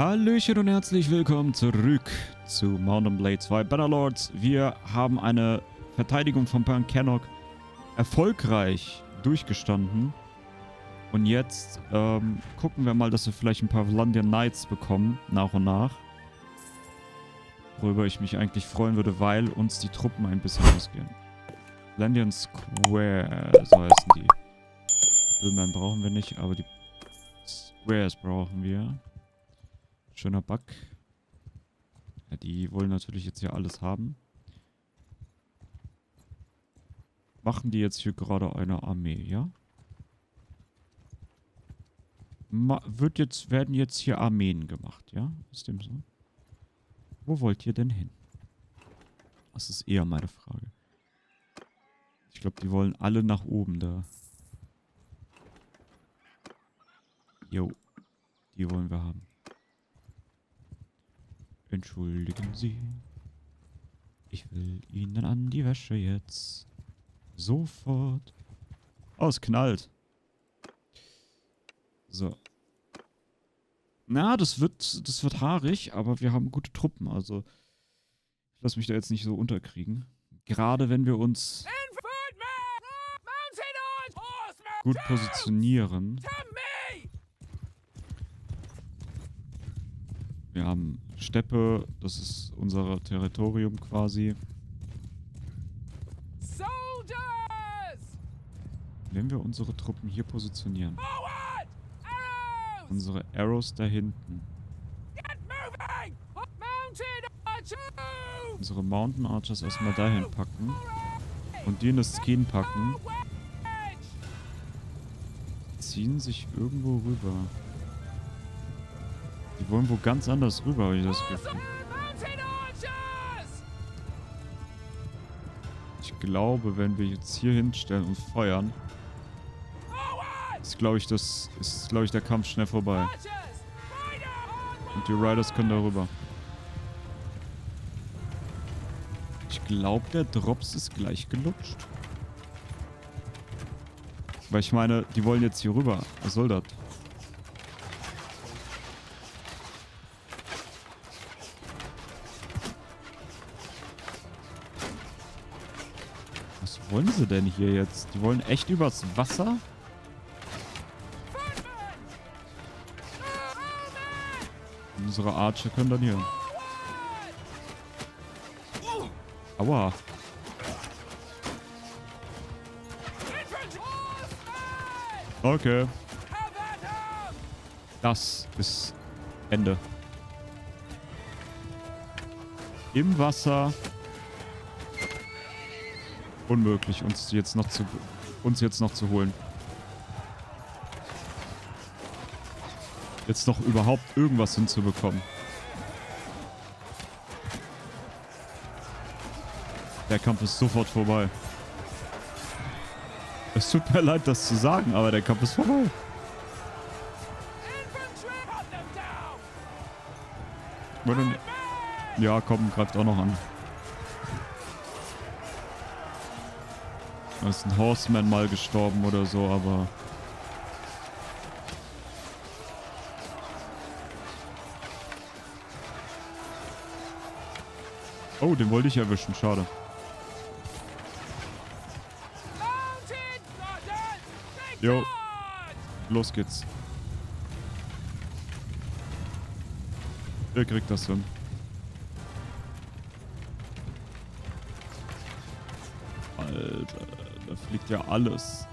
Hallöchen und herzlich willkommen zurück zu Mount & Blade II Bannerlords. Wir haben eine Verteidigung von Pen Cannoc erfolgreich durchgestanden. Und jetzt gucken wir mal, dass wir vielleicht ein paar Vlandian Knights bekommen, nach und nach. Worüber ich mich eigentlich freuen würde, weil uns die Truppen ein bisschen ausgehen. Vlandian Square, so heißen die. Billman brauchen wir nicht, aber die Squares brauchen wir. Schöner Bug. Ja, die wollen natürlich jetzt hier alles haben. Machen die jetzt hier gerade eine Armee, ja? Werden jetzt hier Armeen gemacht, ja? Ist dem so? Wo wollt ihr denn hin? Das ist eher meine Frage. Ich glaube, die wollen alle nach oben da. Jo. Die wollen wir haben. Entschuldigen Sie. Ich will Ihnen an die Wäsche jetzt. Sofort. Oh, es knallt. So. Na, das wird haarig, aber wir haben gute Truppen, also ich lasse mich da jetzt nicht so unterkriegen. Gerade wenn wir uns gut positionieren. Wir haben Steppe, das ist unser Territorium quasi. Wenn wir unsere Truppen hier positionieren. Unsere Arrows da hinten. Unsere Mountain Archers erstmal dahin packen. Und die in das Skin packen. Ziehen sich irgendwo rüber. Die wollen wo ganz anders rüber, habe ich das Gefühl. Ich glaube, wenn wir jetzt hier hinstellen und feuern, ist, glaube ich, der Kampf schnell vorbei. Und die Riders können da rüber. Ich glaube, der Drops ist gleich gelutscht. Weil ich meine, die wollen jetzt hier rüber. Was soll das? Was wollen sie denn hier jetzt? Die wollen echt übers Wasser? Unsere Archer können dann hier. Aua. Okay. Das ist Ende. Im Wasser. Unmöglich, uns jetzt noch zu holen. Jetzt noch überhaupt irgendwas hinzubekommen. Der Kampf ist sofort vorbei. Es tut mir leid, das zu sagen, aber der Kampf ist vorbei. Ja, komm, greift auch noch an. Da ist ein Horseman mal gestorben oder so, aber... Oh, den wollte ich erwischen, schade. Jo, los geht's. Ihr kriegt das hin. Alter, da fliegt ja alles.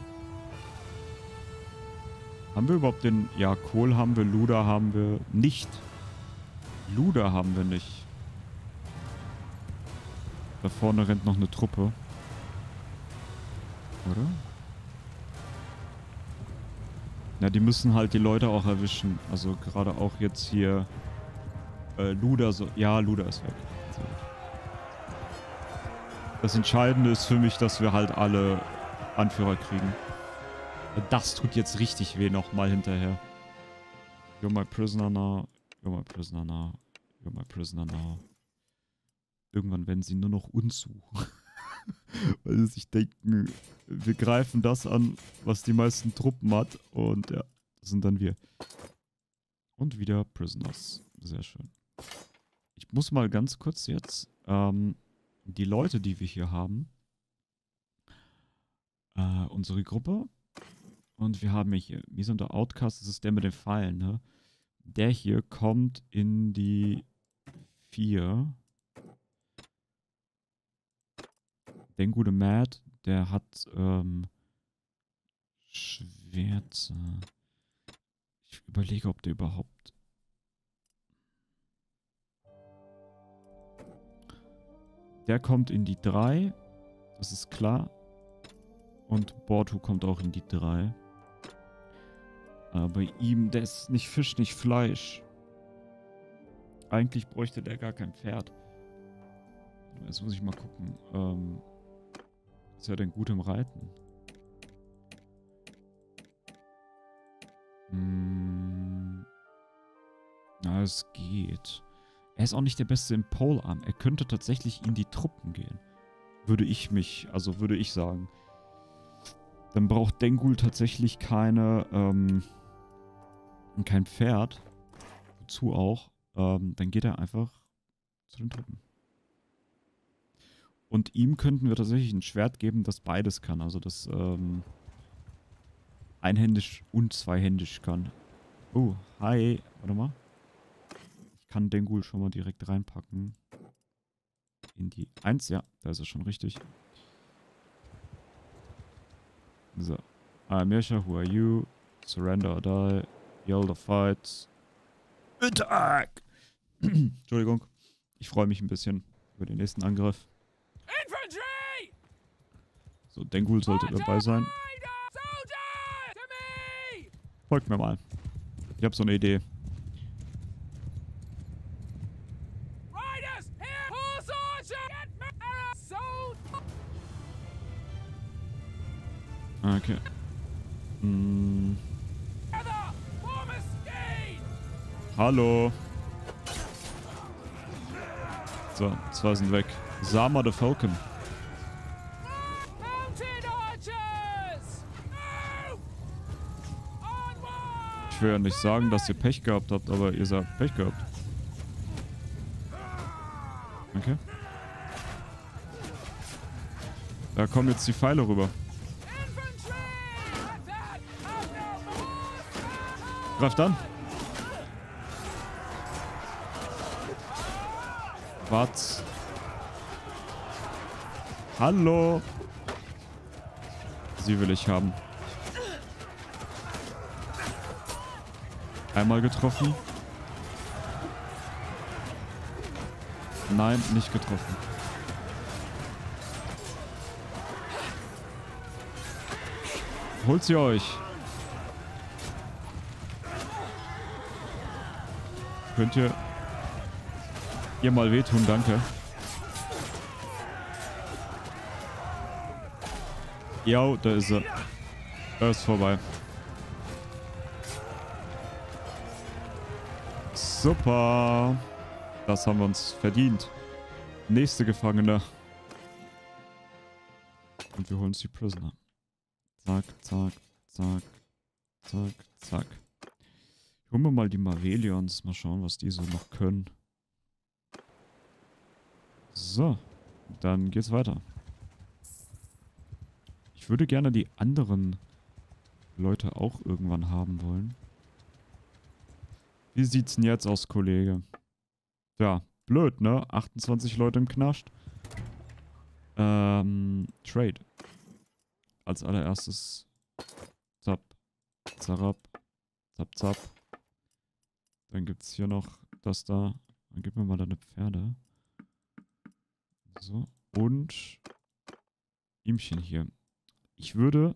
Haben wir überhaupt den... Ja, Kohl haben wir, Luda haben wir nicht. Luda haben wir nicht. Da vorne rennt noch eine Truppe. Oder? Na, die müssen halt die Leute auch erwischen. Also gerade auch jetzt hier... Luda so... Ja, Luda ist weg. Das Entscheidende ist für mich, dass wir halt alle Anführer kriegen. Das tut jetzt richtig weh nochmal hinterher. You're my prisoner now. You're my prisoner now. You're my prisoner now. Irgendwann werden sie nur noch uns suchen. Weil sie sich denken, wir greifen das an, was die meisten Truppen hat. Und ja, das sind dann wir. Und wieder Prisoners. Sehr schön. Ich muss mal ganz kurz jetzt die Leute, die wir hier haben, unsere Gruppe. Und wir haben hier sind der Outcast, das ist der mit den Pfeilen, ne? Der hier kommt in die 4. Den gute Matt, der hat Schwert. Ich überlege, ob der überhaupt... Der kommt in die 3. Das ist klar. Und Bortu kommt auch in die 3. Aber ihm, der ist nicht Fisch, nicht Fleisch. Eigentlich bräuchte der gar kein Pferd. Jetzt muss ich mal gucken. Ist er denn gut im Reiten? Na, es geht. Er ist auch nicht der Beste im Polearm. Er könnte tatsächlich in die Truppen gehen. Würde ich sagen. Dann braucht Dengul tatsächlich kein Pferd. Wozu auch. Dann geht er einfach zu den Truppen. Und ihm könnten wir tatsächlich ein Schwert geben, das beides kann. Also das einhändisch und zweihändisch kann. Oh, hi. Warte mal. Ich kann Dengul schon mal direkt reinpacken. In die 1. Ja, da ist er schon richtig. So. Mircha, who are you? Surrender or die. Yell the fight. Attack! Entschuldigung. Ich freue mich ein bisschen über den nächsten Angriff. Infantry! So, Dengul sollte dabei sein. Folgt mir mal. Ich habe so eine Idee. Okay. Hm. Hallo. So, 2 sind weg. Sama the Falcon. Ich will ja nicht sagen, dass ihr Pech gehabt habt, aber ihr sagt Pech gehabt. Okay. Da kommen jetzt die Pfeile rüber. Greift an. Was? Hallo. Sie will ich haben. Einmal getroffen. Nein, nicht getroffen. Holt sie euch. Könnt ihr ihr mal wehtun, danke. Ja, da ist er. Er ist vorbei. Super. Das haben wir uns verdient. Nächste Gefangene. Und wir holen uns die Prisoner. Zack, zack, zack, zack, zack. Holen wir mal die Marvellions. Mal schauen, was die so noch können. So. Dann geht's weiter. Ich würde gerne die anderen Leute auch irgendwann haben wollen. Wie sieht's denn jetzt aus, Kollege? Ja, blöd, ne? 28 Leute im Knast. Trade. Als allererstes. Zap. Zarab. Zap, zap. Dann gibt es hier noch das da. Dann gib mir mal deine Pferde. So. Und Ihmchen hier. Ich würde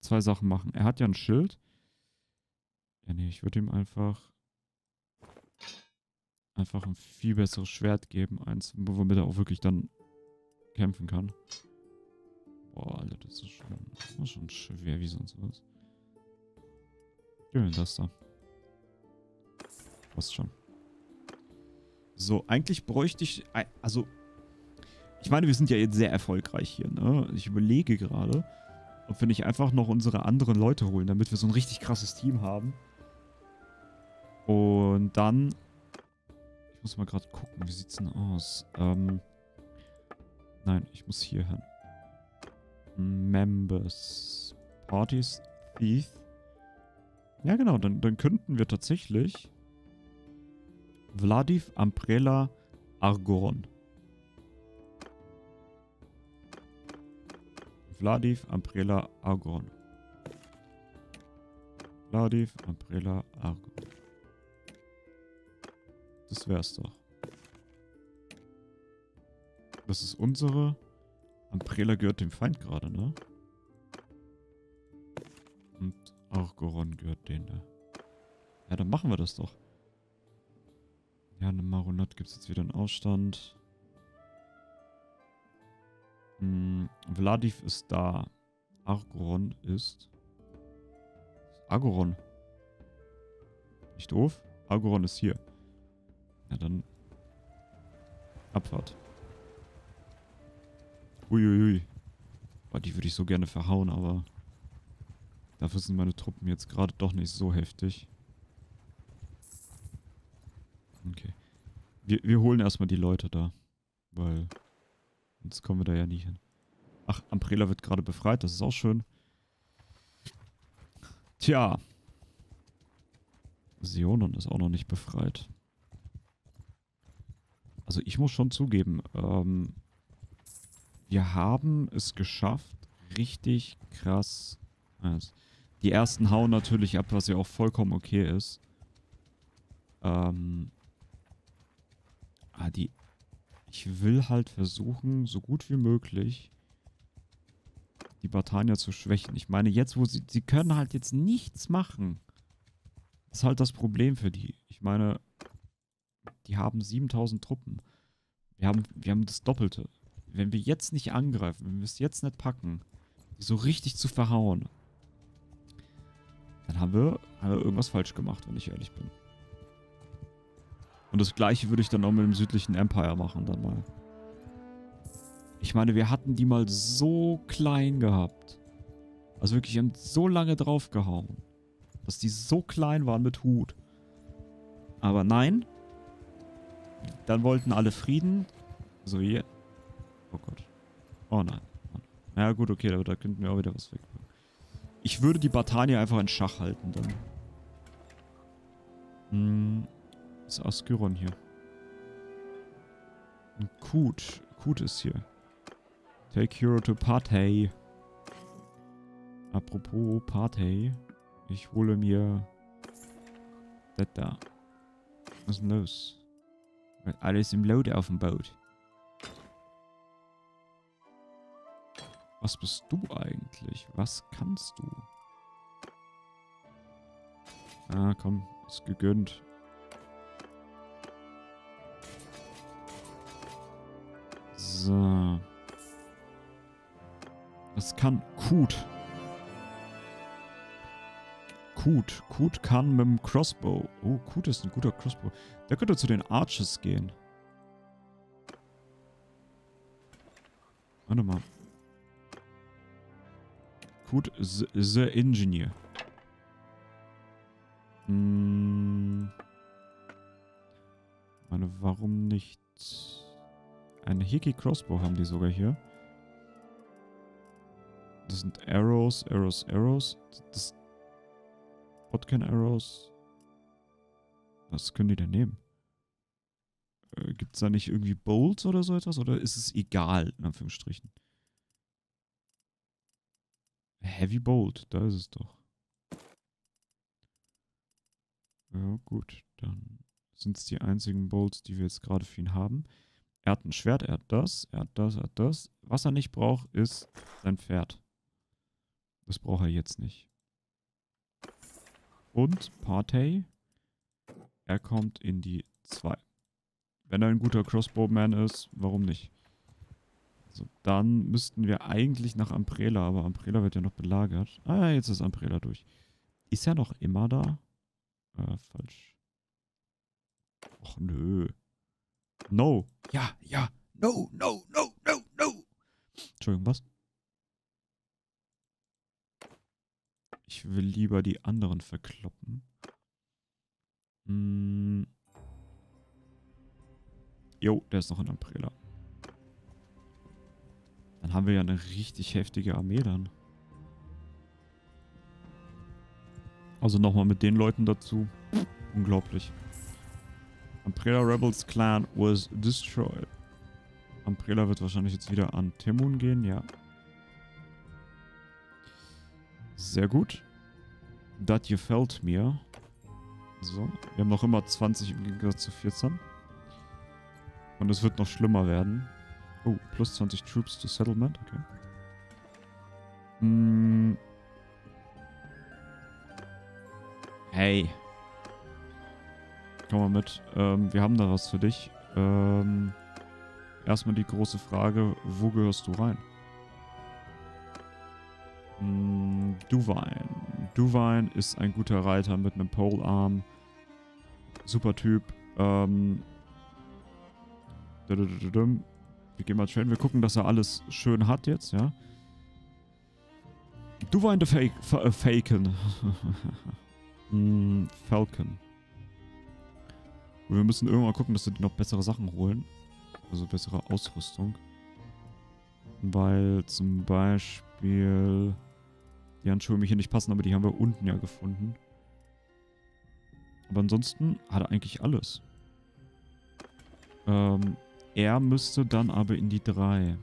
2 Sachen machen. Er hat ja ein Schild. Ja, nee, ich würde ihm einfach ein viel besseres Schwert geben. Eins, womit er auch wirklich dann kämpfen kann. Boah, Alter, das ist schon schwer wie sonst was. Gib mir das da. Passt schon. So, eigentlich bräuchte ich... Also, ich meine, wir sind ja jetzt sehr erfolgreich hier, ne? Ich überlege gerade, ob wir nicht einfach noch unsere anderen Leute holen, damit wir so ein richtig krasses Team haben. Und dann... Ich muss mal gerade gucken, wie sieht's denn aus? Nein, ich muss hier hin. Members. Parties. Thief. Ja genau, dann könnten wir tatsächlich... Vladiv Amprela Argon. Vladiv Amprela Argon. Vladiv Amprela Argon. Das wär's doch. Das ist unsere. Amprela gehört dem Feind gerade, ne? Und Argoron gehört denen da. Ja, dann machen wir das doch. Ja, eine Maronat gibt es jetzt wieder einen Ausstand. Vladiv ist da. Argoron ist... Argoron. Nicht doof? Argoron ist hier. Ja, dann... Abfahrt. Uiuiui. Boah, die würde ich so gerne verhauen, aber... Dafür sind meine Truppen jetzt gerade doch nicht so heftig. Okay. Wir holen erstmal die Leute da. Weil... Sonst kommen wir da ja nie hin. Ach, Amprela wird gerade befreit, das ist auch schön. Tja. Seonon ist auch noch nicht befreit. Also ich muss schon zugeben, wir haben es geschafft, richtig krass. Also die ersten hauen natürlich ab, was ja auch vollkommen okay ist. Ich will halt versuchen, so gut wie möglich die Batania zu schwächen. Ich meine, jetzt, wo sie können halt jetzt nichts machen. Das ist halt das Problem für die. Ich meine, die haben 7000 Truppen. Wir haben das Doppelte. Wenn wir jetzt nicht angreifen, wenn wir es jetzt nicht packen, die so richtig zu verhauen, dann haben wir irgendwas falsch gemacht, wenn ich ehrlich bin. Und das gleiche würde ich dann auch mit dem südlichen Empire machen dann mal. Ich meine, wir hatten die mal so klein gehabt. Also wirklich, wir haben so lange draufgehauen, dass die so klein waren mit Hut. Aber nein. Dann wollten alle Frieden. So wie... Oh Gott. Oh nein. Na ja, gut, okay, aber da könnten wir auch wieder was wegbringen. Ich würde die Batania einfach in Schach halten dann. Ist Askyron hier. Ein Kut. Kut ist hier. Take hero to party. Apropos Party. Ich hole mir... Das da. Was ist denn los? Alles im Load auf dem Boot. Was bist du eigentlich? Was kannst du? Ah, komm. Ist gegönnt. So. Das kann Kut. Kut kann mit dem Crossbow. Oh, Kut ist ein guter Crossbow. Der könnte zu den Arches gehen. Warte mal. Kut ist the Engineer. Ich meine, warum nicht... Eine Hiki Crossbow haben die sogar hier. Das sind Arrows, Arrows, Arrows. Das Botkin Arrows. Was können die denn nehmen? Gibt es da nicht irgendwie Bolts oder so etwas? Oder ist es egal, in Anführungsstrichen? Heavy Bolt, da ist es doch. Ja gut, dann sind es die einzigen Bolts, die wir jetzt gerade für ihn haben. Er hat ein Schwert, er hat das, er hat das, er hat das. Was er nicht braucht, ist sein Pferd. Das braucht er jetzt nicht. Und Partey, er kommt in die 2. Wenn er ein guter Crossbowman ist, warum nicht? Also, dann müssten wir eigentlich nach Amprela, aber Amprela wird ja noch belagert. Ah, jetzt ist Amprela durch. Ist er noch immer da? Falsch. Och nö. No. Ja, ja. No, no, no, no, no. Entschuldigung, was? Ich will lieber die anderen verkloppen. Jo, der ist noch in Amprela. Dann haben wir ja eine richtig heftige Armee dann. Also nochmal mit den Leuten dazu. Unglaublich. Amprela Rebels Clan was destroyed. Amprela wird wahrscheinlich jetzt wieder an Temun gehen, ja. Sehr gut. Das gefällt mir. So, wir haben noch immer 20 im Gegensatz zu 14. Und es wird noch schlimmer werden. Oh, plus 20 Troops to Settlement, okay. Hey. Komm mal mit. Wir haben da was für dich. Erstmal die große Frage, wo gehörst du rein? Duwein. Duwein ist ein guter Reiter mit einem Polearm. Super Typ. Wir gehen mal trainen. Wir gucken, dass er alles schön hat jetzt, ja. Duwein the Faken. Falcon. Und wir müssen irgendwann gucken, dass wir noch bessere Sachen holen. Also bessere Ausrüstung. Weil zum Beispiel die Handschuhe mich hier nicht passen, aber die haben wir unten ja gefunden. Aber ansonsten hat er eigentlich alles. Er müsste dann aber in die 3.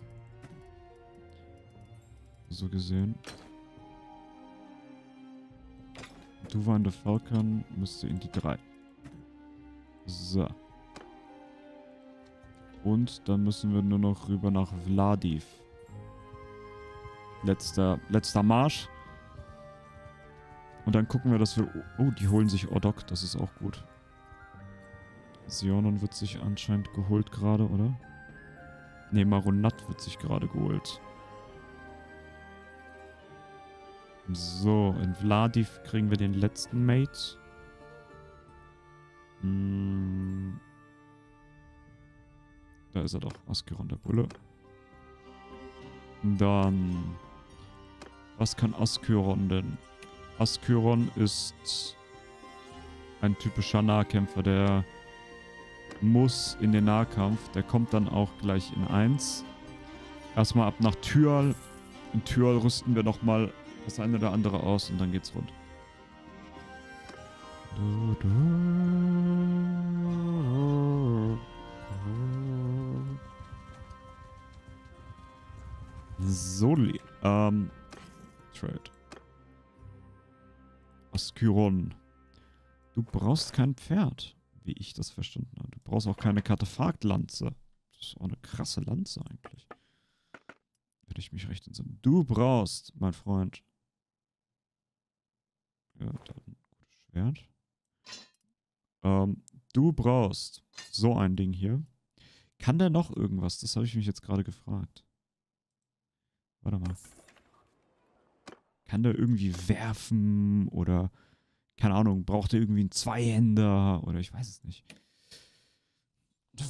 So gesehen. Duwein the Falcon müsste in die 3. So. Und dann müssen wir nur noch rüber nach Vladiv. Letzter Marsch. Und dann gucken wir, dass wir... Oh, die holen sich Ordok, das ist auch gut. Sionon wird sich anscheinend geholt gerade, oder? Ne, Maronat wird sich gerade geholt. So, in Vladiv kriegen wir den letzten Mate. Da ist er doch, Askyron, der Bulle. Dann... Was kann Askyron denn? Askyron ist ein typischer Nahkämpfer, der... muss in den Nahkampf. Der kommt dann auch gleich in 1. Erstmal ab nach Tyal. In Tyal rüsten wir nochmal das eine oder andere aus und dann geht's rund. Soli. Trade. Askyron. Du brauchst kein Pferd. Wie ich das verstanden habe. Du brauchst auch keine Kartefaktlanze. Das ist auch eine krasse Lanze eigentlich. Wenn ich mich recht entsinne. Du brauchst, mein Freund. Ja, da hat ein gutes Schwert. Du brauchst so ein Ding hier. Kann der noch irgendwas? Das habe ich mich jetzt gerade gefragt. Warte mal. Kann der irgendwie werfen oder... Keine Ahnung, braucht er irgendwie einen Zweihänder oder ich weiß es nicht.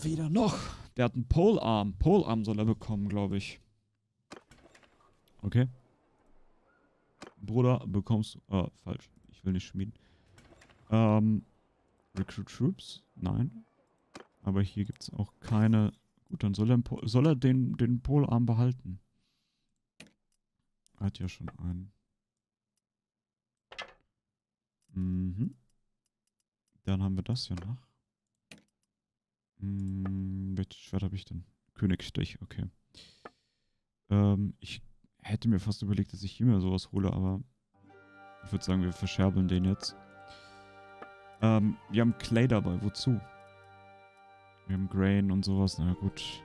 Weder noch. Der hat einen Polearm. Polearm soll er bekommen, glaube ich. Okay. Bruder, bekommst du... falsch. Ich will nicht schmieden. Recruit Troops? Nein. Aber hier gibt es auch keine... Gut, dann soll er den Polearm behalten. Er hat ja schon einen. Mhm. Dann haben wir das hier noch. Welches Schwert habe ich denn? Königsstich, okay. Ich hätte mir fast überlegt, dass ich hier mal sowas hole, aber ich würde sagen, wir verscherbeln den jetzt. Wir haben Clay dabei, wozu? Wir haben Grain und sowas, na gut.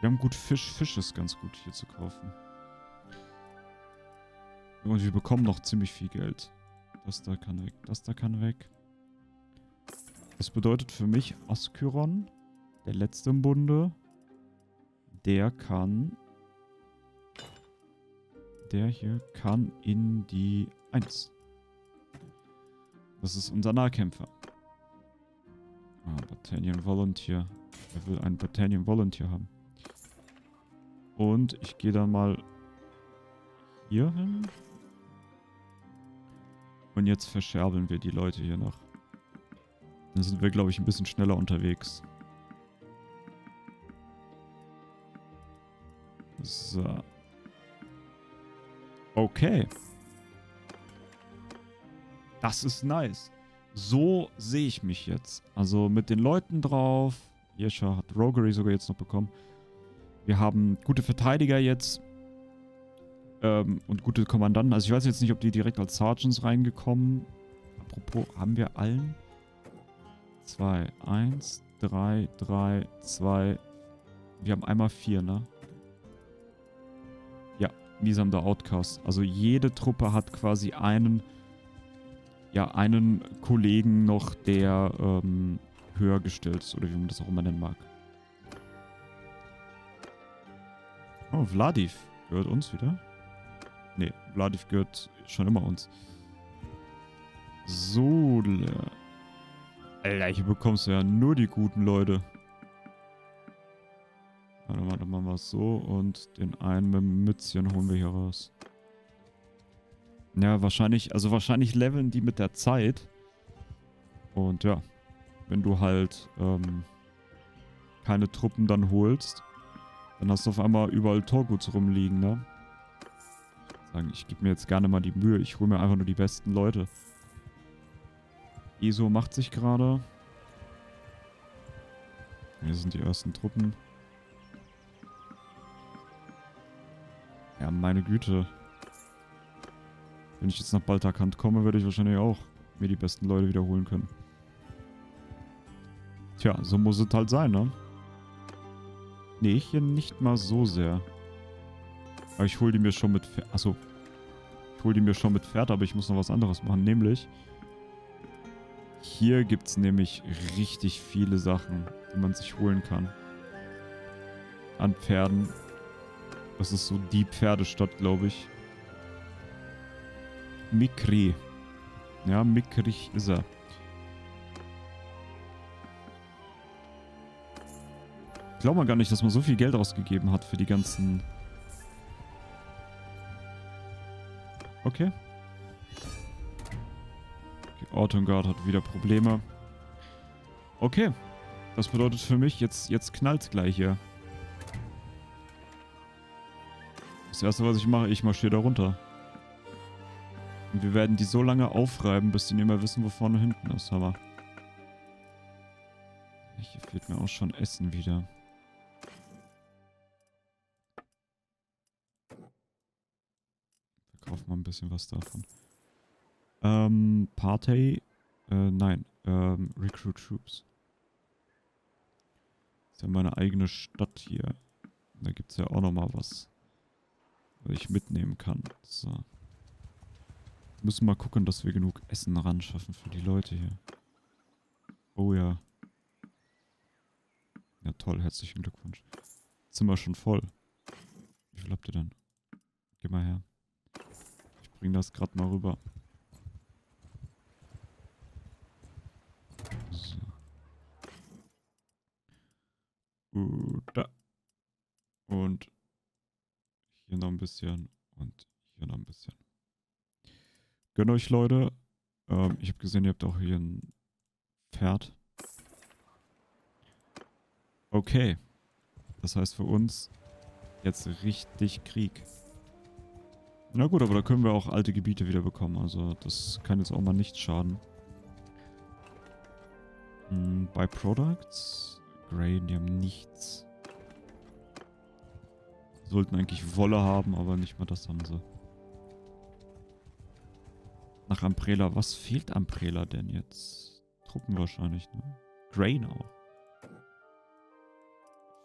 Wir haben gut Fisch, Fisch ist ganz gut hier zu kaufen. Und wir bekommen noch ziemlich viel Geld. Das da kann weg, das da kann weg. Das bedeutet für mich, Askyron, der letzte im Bunde, der hier kann in die 1. Das ist unser Nahkämpfer. Ah, Batanian Volunteer. Er will einen Batanian Volunteer haben. Und ich gehe dann mal hier hin. Und jetzt verscherbeln wir die Leute hier noch. Dann sind wir, glaube ich, ein bisschen schneller unterwegs. So. Okay. Das ist nice. So sehe ich mich jetzt. Also mit den Leuten drauf. Jescha hat Roguery sogar jetzt noch bekommen. Wir haben gute Verteidiger jetzt. Und gute Kommandanten. Also ich weiß jetzt nicht, ob die direkt als Sergeants reingekommen. Apropos, haben wir allen? 2, 1, 3, 3, 2. Wir haben einmal 4, ne? Ja, Nisam der Outcast. Also jede Truppe hat quasi einen... Ja, einen Kollegen noch, der höher gestellt ist, oder wie man das auch immer nennen mag. Oh, Vladiv gehört uns wieder? Ne, Vladiv gehört schon immer uns. So, Alter, hier bekommst du ja nur die guten Leute. Warte mal, dann machen wir es so und den einen mit dem Mützchen holen wir hier raus. Ja, wahrscheinlich, also wahrscheinlich leveln die mit der Zeit. Und ja, wenn du halt keine Truppen dann holst, dann hast du auf einmal überall Torguts rumliegen, ne? Sagen, ich gebe mir jetzt gerne mal die Mühe, ich hole mir einfach nur die besten Leute. ESO macht sich gerade. Hier sind die ersten Truppen. Ja, meine Güte. Wenn ich jetzt nach Baltakant komme, würde ich wahrscheinlich auch mir die besten Leute wiederholen können. Tja, so muss es halt sein, ne? Nee, hier nicht mal so sehr. Aber ich hole die mir schon mit Pferd. Achso. Ich hole die mir schon mit Pferd, aber ich muss noch was anderes machen. Nämlich, hier gibt es nämlich richtig viele Sachen, die man sich holen kann. An Pferden. Das ist so die Pferdestadt, glaube ich. Mikri. Ja, mickrig ist er. Ich glaube mal gar nicht, dass man so viel Geld ausgegeben hat für die ganzen... Okay. Okay, Ortongard hat wieder Probleme. Okay. Das bedeutet für mich, jetzt knallt's gleich hier. Das erste, was ich mache, ich marschiere da runter. Und wir werden die so lange aufreiben, bis die nicht mehr wissen, wo vorne und hinten ist. Hammer. Hier fehlt mir auch schon Essen wieder. Verkauf mal ein bisschen was davon. Party? Nein. Recruit Troops. Das ist ja meine eigene Stadt hier. Da gibt es ja auch nochmal was ich mitnehmen kann. So. Müssen mal gucken, dass wir genug Essen ran schaffen für die Leute hier. Oh ja. Ja toll, herzlichen Glückwunsch. Zimmer schon voll. Wie viel habt ihr denn? Geh mal her. Ich bring das gerade mal rüber. So. Da. Und hier noch ein bisschen und hier noch ein bisschen. Gönnt euch, Leute. Ich habe gesehen, ihr habt auch hier ein Pferd. Okay. Das heißt für uns jetzt richtig Krieg. Na gut, aber da können wir auch alte Gebiete wieder bekommen. Also das kann jetzt auch mal nicht schaden. Bei Products? Grey, die haben nichts. Sollten eigentlich Wolle haben, aber nicht mal das haben sie. Nach Amprela. Was fehlt Amprela denn jetzt? Truppen wahrscheinlich, ne? Grain auch.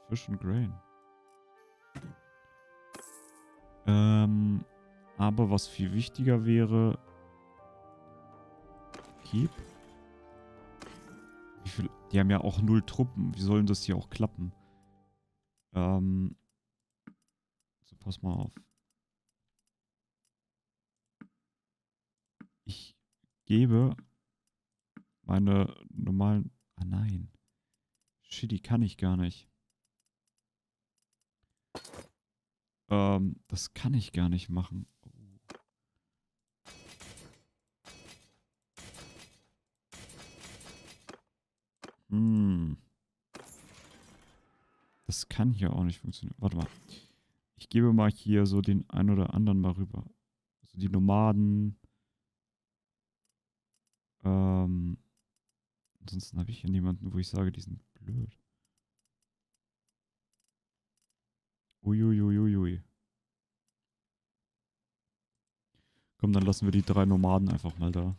Fisch und Grain. Aber was viel wichtiger wäre... Keep. Wie viel? Die haben ja auch 0 Truppen. Wie soll denn das hier auch klappen? So, pass mal auf. Ich gebe meine normalen... Ah nein. Shit, die kann ich gar nicht. Das kann ich gar nicht machen. Das kann hier auch nicht funktionieren. Warte mal. Ich gebe mal hier so den einen oder anderen mal rüber. Also die Nomaden. Ansonsten habe ich hier niemanden, wo ich sage, die sind blöd. Uiuiuiui. Komm, dann lassen wir die drei Nomaden einfach mal da.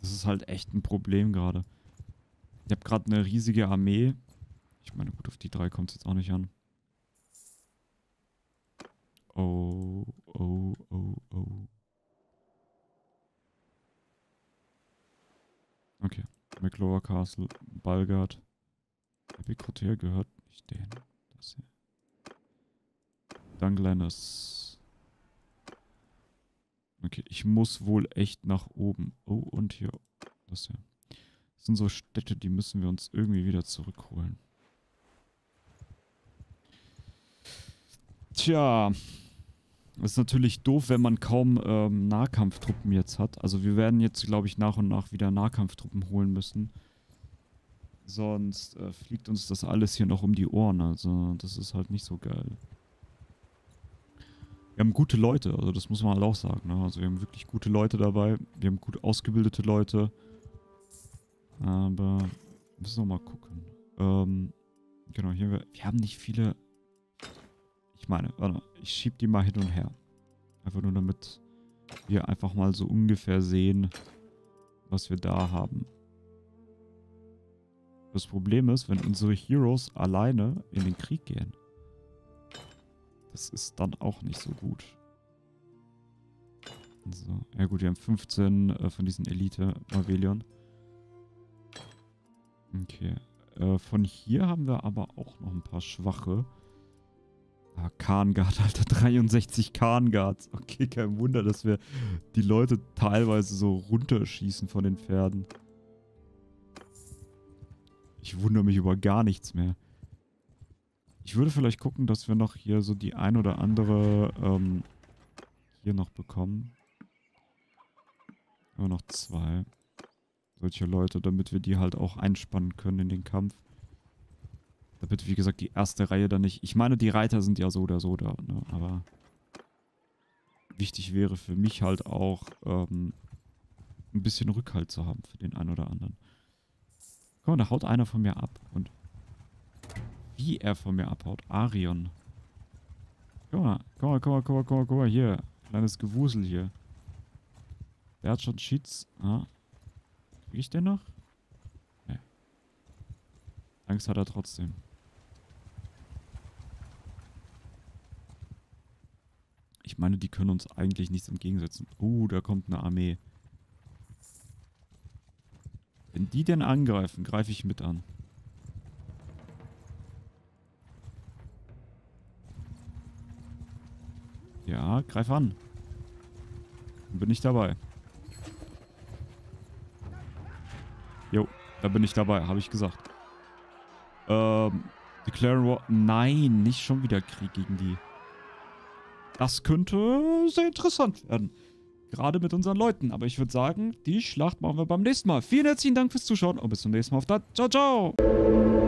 Das ist halt echt ein Problem gerade. Ich habe gerade eine riesige Armee. Ich meine, gut, auf die drei kommt es jetzt auch nicht an. Oh, oh, oh, oh. Okay. McLower Castle, Balgard. Epicrotair gehört nicht denen. Das hier. Danglannis. Okay, ich muss wohl echt nach oben. Oh, und hier. Das hier. Das sind so Städte, die müssen wir uns irgendwie wieder zurückholen. Tja. Das ist natürlich doof, wenn man kaum Nahkampftruppen jetzt hat. Also wir werden jetzt, glaube ich, nach und nach wieder Nahkampftruppen holen müssen. Sonst fliegt uns das alles hier noch um die Ohren. Also das ist halt nicht so geil. Wir haben gute Leute, also das muss man halt auch sagen. Ne? Also wir haben wirklich gute Leute dabei. Wir haben gut ausgebildete Leute. Aber wir müssen noch mal gucken. Genau, hier wir haben nicht viele... Ich meine, warte mal, ich schieb die mal hin und her. Einfach nur, damit wir einfach mal so ungefähr sehen, was wir da haben. Das Problem ist, wenn unsere Heroes alleine in den Krieg gehen, das ist dann auch nicht so gut. So, ja gut, wir haben 15 von diesen Elite Marvellion. Okay. Von hier haben wir aber auch noch ein paar schwache. Ah, Karenguard, Alter, 63 Karenguards. Okay, kein Wunder, dass wir die Leute teilweise so runterschießen von den Pferden. Ich wundere mich über gar nichts mehr. Ich würde vielleicht gucken, dass wir noch hier so die ein oder andere hier noch bekommen. Aber noch zwei solche Leute, damit wir die halt auch einspannen können in den Kampf. Damit, wie gesagt, die erste Reihe dann nicht... Ich meine, die Reiter sind ja so oder so da, ne? Aber wichtig wäre für mich halt auch, ein bisschen Rückhalt zu haben für den einen oder anderen. Guck mal, da haut einer von mir ab. Und wie er von mir abhaut. Arion. Guck mal, guck mal, guck mal, guck mal, guck mal, guck mal, hier. Kleines Gewusel hier. Der hat schon Cheats. Ah. Krieg ich den noch? Nee. Angst hat er trotzdem. Ich meine, die können uns eigentlich nichts entgegensetzen. Da kommt eine Armee. Wenn die denn angreifen, greife ich mit an. Ja, greif an. Dann bin ich dabei. Jo, da bin ich dabei, habe ich gesagt. Declaring War... Nein, nicht schon wieder Krieg gegen die. Das könnte sehr interessant werden. Gerade mit unseren Leuten. Aber ich würde sagen, die Schlacht machen wir beim nächsten Mal. Vielen herzlichen Dank fürs Zuschauen und bis zum nächsten Mal. Auf das. Ciao, ciao.